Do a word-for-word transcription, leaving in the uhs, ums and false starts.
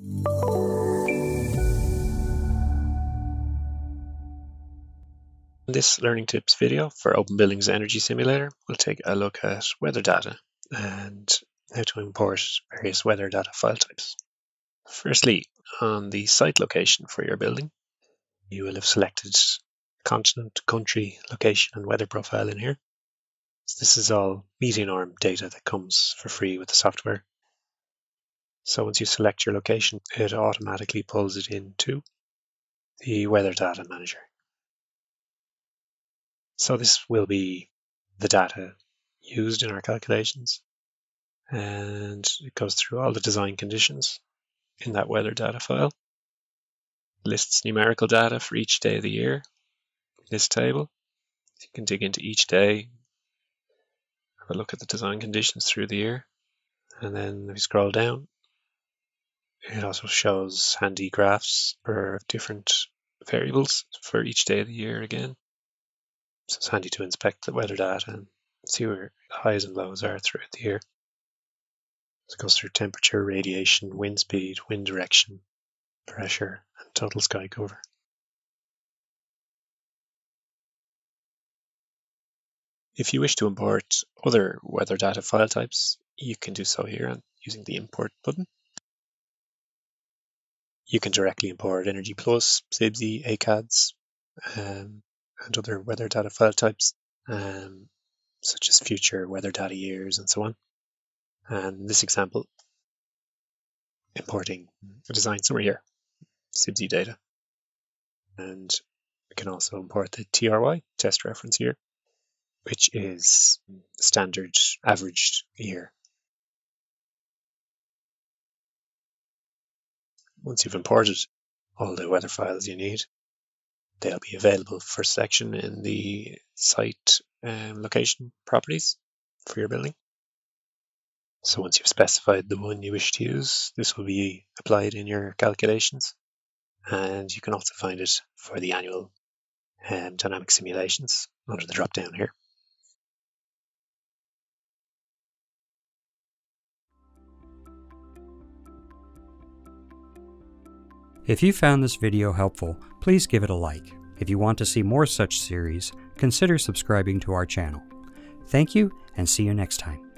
In this learning tips video for OpenBuildings Energy Simulator, we'll take a look at weather data and how to import various weather data file types. Firstly, on the site location for your building, you will have selected continent, country, location and weather profile in here. So this is all Meteonorm data that comes for free with the software. So once you select your location, it automatically pulls it into the weather data manager. So this will be the data used in our calculations, and it goes through all the design conditions in that weather data file, lists numerical data for each day of the year in this table. You can dig into each day, have a look at the design conditions through the year, and then if you scroll down, it also shows handy graphs for different variables for each day of the year again. So it's handy to inspect the weather data and see where the highs and lows are throughout the year. So it goes through temperature, radiation, wind speed, wind direction, pressure, and total sky cover. If you wish to import other weather data file types, you can do so here using the import button. You can directly import EnergyPlus, SIBSI, ACADS, um, and other weather data file types, um, such as future weather data years and so on. And in this example, importing a design summary here, SIBSI data. And we can also import the T R Y, test reference year, which is standard averaged year. Once you've imported all the weather files you need, they'll be available for selection in the site um, location properties for your building. So once you've specified the one you wish to use, this will be applied in your calculations. And you can also find it for the annual um, dynamic simulations under the drop down here. If you found this video helpful, please give it a like. If you want to see more such series, consider subscribing to our channel. Thank you, and see you next time.